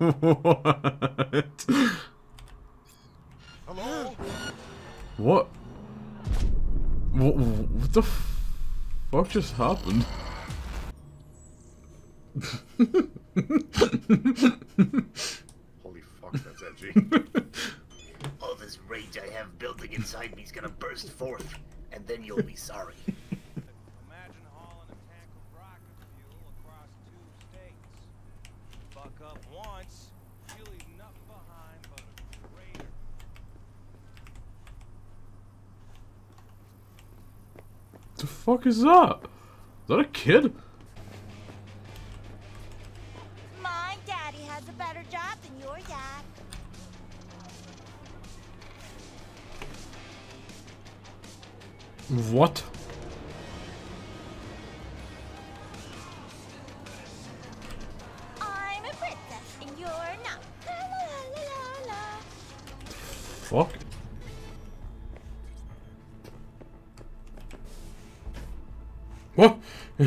What? Hello? What? What the fuck just happened? Holy fuck, that's edgy. All this rage I have building inside me is gonna burst forth, and then you'll be sorry. Imagine hauling a tank of rocket fuel across 2 states. Buck up once, you leave nothing behind but a crater. The fuck is that? Is that a kid? My daddy has a better job than your dad. What? I'm a princess and you're not. La, la, la, la, la. Fuck. What? I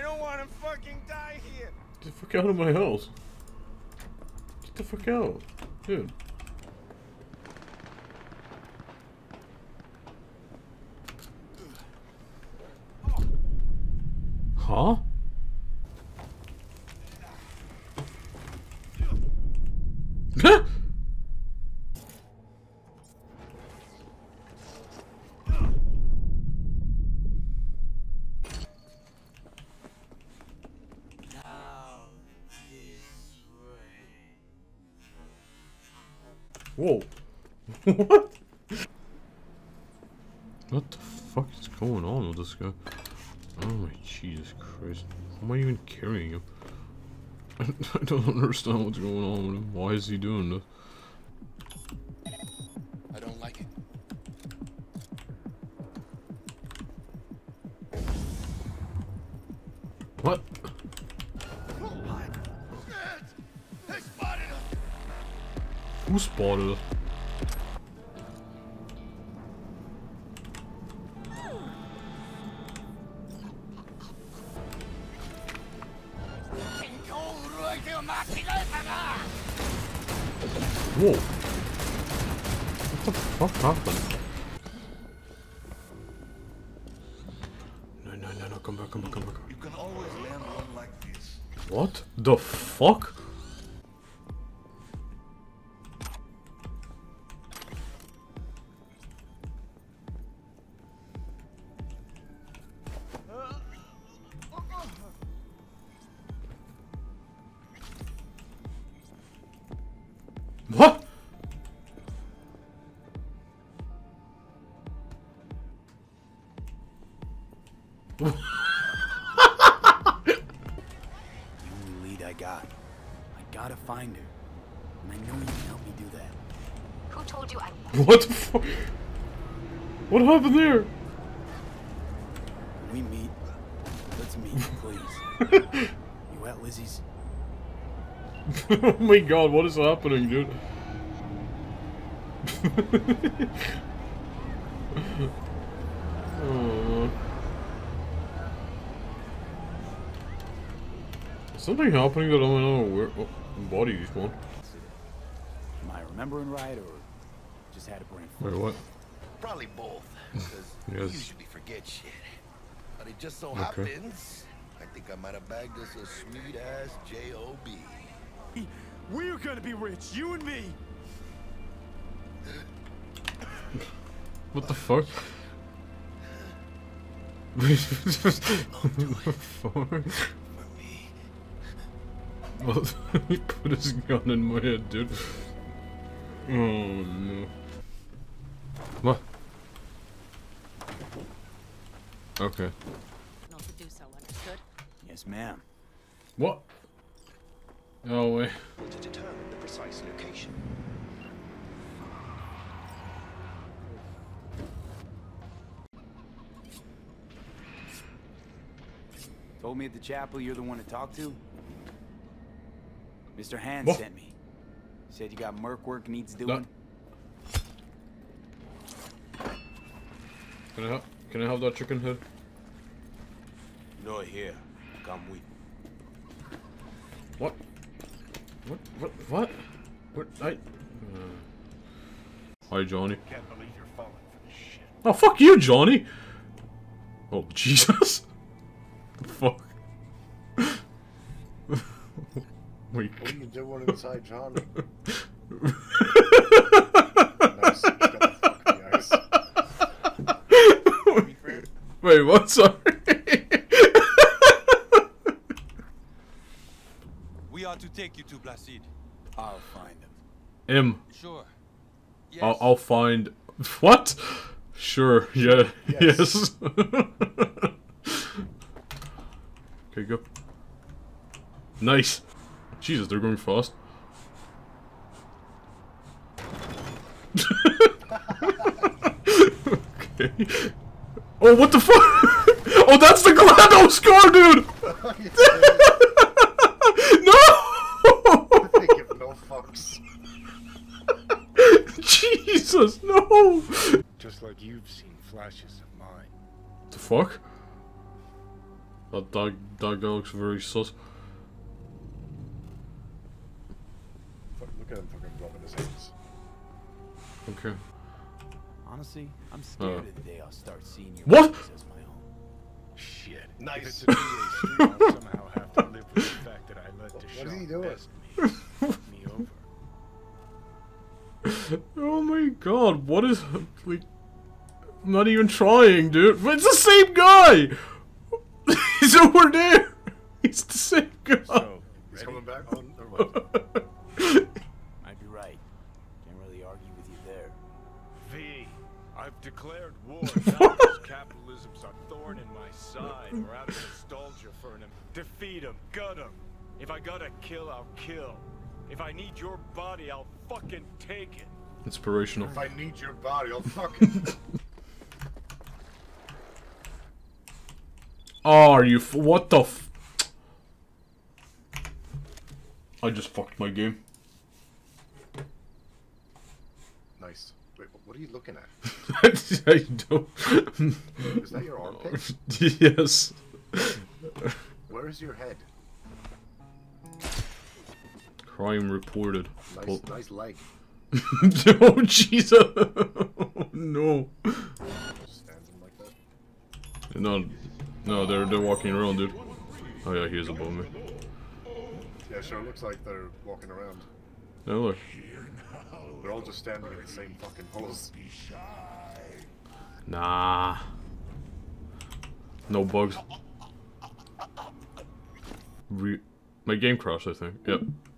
don't want to fucking die here. Get the fuck out of my house. Get the fuck out, dude. Huh? Whoa. What? What the fuck is going on with this guy? Oh my Jesus Christ. Why am I even carrying him? I don't understand what's going on with him. Why is he doing this? I don't like it. What? Fußball. Whoa. What the fuck happened? No, come back. You can always land one like this. What the fuck? What? You lead I got. I gotta find her. And I know you can help me do that. Who told you I... What the fuck? What happened there? We meet. Let's meet, please. You at Lizzie's? Oh my god, what is happening, dude? Oh. Something happening that I'm not aware of. Body is gone. Am I remembering right, or just had a brain fart? Wait, what? Probably both. Because yes. You usually forget shit. But it just so happens, I think I might have bagged us a sweet ass J.O.B. We're gonna be rich, you and me. What the fuck? He put his gun in my head, dude. Oh no. What? Okay. Not to do so, understood? Yes, ma'am. What? No way. To determine the precise location. Told me at the chapel you're the one to talk to. Mr. Hand sent me. Said you got merc work needs doing. Can I have that chicken head? No, here. Come with me. What? What? Hi, Johnny. Can't believe you're falling for this shit. Oh, fuck you, Johnny! Oh, Jesus. The fuck? Wait. What are you doing inside Johnny? Wait, what? Sorry. We ought to take you to Placid. I'll find him. Him. Sure. Yes. I'll find. What? Sure. Yeah. Yes. Okay, go. Nice. Jesus, they're going fast. Okay. Oh, what the fuck? Oh, that's the GLADO score, dude! No! They give no fucks. Jesus, no! Just like you've seen flashes of mine. The fuck? That dog looks very sus. Fuck, look at him fucking rubbing his hands. Okay. Honestly, I'm scared of the day I'll start seeing you as my own. Shit. Nice. If it's a two-way street, I'll somehow have to live with the fact that I let the shot me over. Oh my god, what is... Like, I'm not even trying, dude. But it's the same guy! He's over there! He's the same guy! So, he's coming back on, or what? Might be right. Can't really argue with you there. V, I've declared war. Capitalism's a thorn in my side. We're out of nostalgia for him. Defeat him, gut him. If I gotta kill, I'll kill. If I need your body, I'll fucking take it. Inspirational. If I need your body, I'll fucking. Oh, are you? What the? I just fucked my game. Nice. Wait, what are you looking at? I don't. Is that your armpit? Yes. Where is your head? Crime reported. Nice, nice leg. Oh, Jesus. Oh, no. Standing like that. No, they're walking around, dude. Oh yeah, he is above me. Yeah, sure. It looks like they're walking around. No, look. They're all just standing in the same fucking pose. Nah. No bugs. My game crashed, I think. Yep.